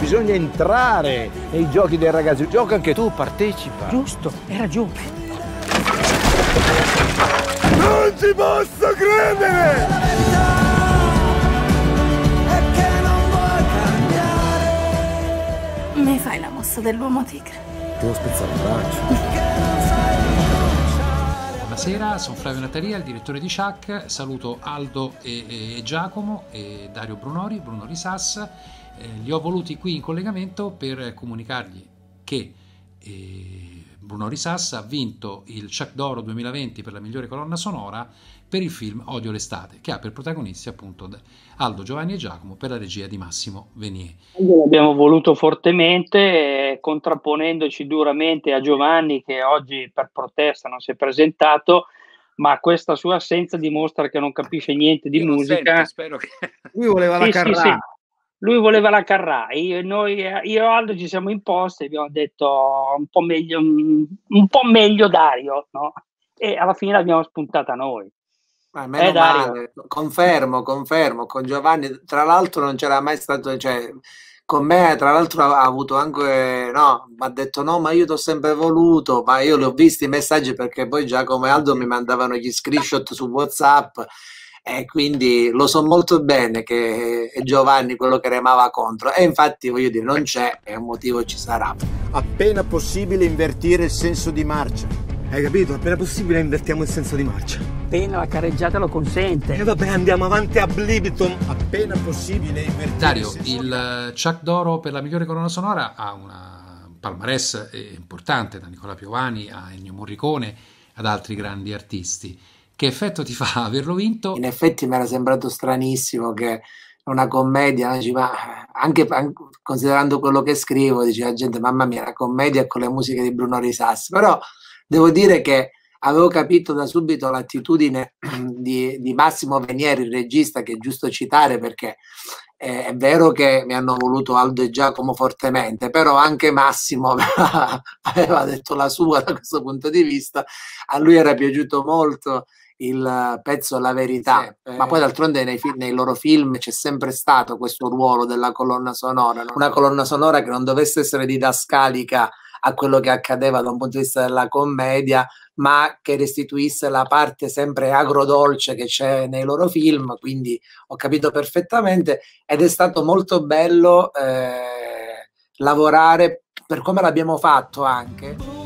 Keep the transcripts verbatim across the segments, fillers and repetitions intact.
bisogna entrare nei giochi dei ragazzi. Gioca anche tu, partecipa. Giusto, hai ragione. Non ci posso credere! La verità è che non vuoi cambiare. Mi fai la mossa dell'uomo tigre? Devo spezzare il braccio. Buonasera, sono Flavio Natalia, il direttore di Ciak. Saluto Aldo e, e Giacomo e Dario Brunori, Bruno Risassi. Eh, li ho voluti qui in collegamento per comunicargli che eh, Bruno Risassi ha vinto il Ciak d'Oro duemilaventi per la migliore colonna sonora per il film Odio l'estate, che ha per protagonisti appunto Aldo Giovanni e Giacomo per la regia di Massimo Venier. L'abbiamo voluto fortemente, contrapponendoci duramente a Giovanni, che oggi per protesta non si è presentato, ma questa sua assenza dimostra che non capisce niente di Io musica. Sento, spero che... Lui voleva la sì, Carrà. Sì, sì. Lui voleva la Carrà, io, noi, io e Aldo ci siamo imposti e abbiamo detto un po' meglio, un po' meglio Dario, no? E alla fine l'abbiamo spuntata noi. Ma meno eh, male, confermo, confermo, con Giovanni, tra l'altro non c'era mai stato, cioè, con me tra l'altro ha avuto anche, no, mi ha detto no, ma io ti ho sempre voluto, ma io li ho visti i messaggi perché poi Giacomo e Aldo mi mandavano gli screenshot su WhatsApp. E quindi lo so molto bene che è Giovanni quello che remava contro, e infatti voglio dire non c'è e un motivo ci sarà. Appena possibile invertire il senso di marcia. Hai capito? Appena possibile invertiamo il senso di marcia. Appena la carreggiata lo consente. E vabbè, andiamo avanti a libitum. Appena possibile invertire Dario, il senso di marcia. Il Ciak d'Oro per la migliore colonna sonora ha una palmarès importante, da Nicola Piovani a Ennio Morricone ad altri grandi artisti. Che effetto ti fa averlo vinto? In effetti mi era sembrato stranissimo che una commedia, ma anche considerando quello che scrivo, diceva la gente, mamma mia, una commedia con le musiche di Bruno Risassi. Però devo dire che avevo capito da subito l'attitudine di, di Massimo Venier, il regista, che è giusto citare perché è, è vero che mi hanno voluto Aldo e Giacomo fortemente, però anche Massimo aveva, aveva detto la sua da questo punto di vista. A lui era piaciuto molto il pezzo La verità, sì, ma poi d'altronde nei, nei loro film c'è sempre stato questo ruolo della colonna sonora, una colonna sonora che non dovesse essere didascalica a quello che accadeva da un punto di vista della commedia, ma che restituisse la parte sempre agrodolce che c'è nei loro film, quindi ho capito perfettamente ed è stato molto bello eh, lavorare per come l'abbiamo fatto anche.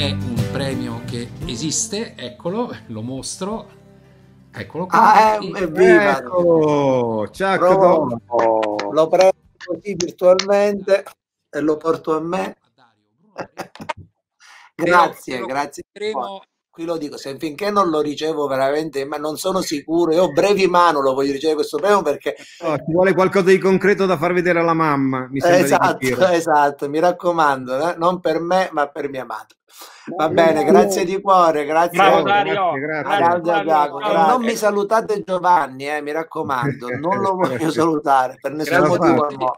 È un premio che esiste, eccolo, lo mostro, eccolo qua. Ah, evviva! Ecco, Ciak d'Oro. Lo prendo così virtualmente e lo porto a me. Grazie, grazie. Qui lo dico, se finché non lo ricevo veramente, ma non sono sicuro, io brevi mano lo voglio ricevere questo premio perché... Oh, ci vuole qualcosa di concreto da far vedere alla mamma, mi sembra. Esatto, di esatto, mi raccomando, eh? Non per me ma per mia madre. Va bene, grazie di cuore, grazie. Bravo, Dario. Grazie, grazie. Grazie. Non mi salutate Giovanni, eh, mi raccomando, non lo voglio salutare per nessun motivo. No.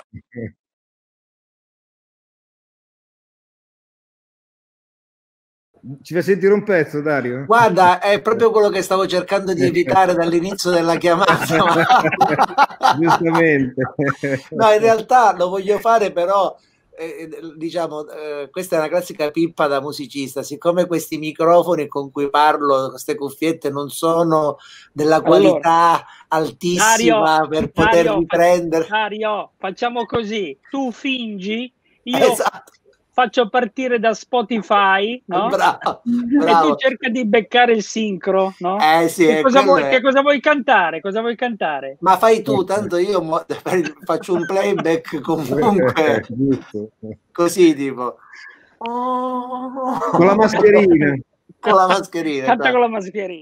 Ci fai sentire un pezzo, Dario? Guarda, è proprio quello che stavo cercando di evitare dall'inizio della chiamata. Giustamente. No, in realtà lo voglio fare, però, eh, diciamo, eh, questa è una classica pippa da musicista. Siccome questi microfoni con cui parlo, queste cuffiette, non sono della qualità allora, altissima Dario, per poter Dario, riprendere. Dario, facciamo così. Tu fingi, io... Esatto. Faccio partire da Spotify, no? Bravo, bravo. E tu cerca di beccare il sincro, no? Eh sì, che, cosa vuoi, è... che cosa vuoi cantare? Cosa vuoi cantare? Ma fai tu, tanto io faccio un playback comunque. Così tipo. Con la mascherina. Con la mascherina. Canta con la mascherina.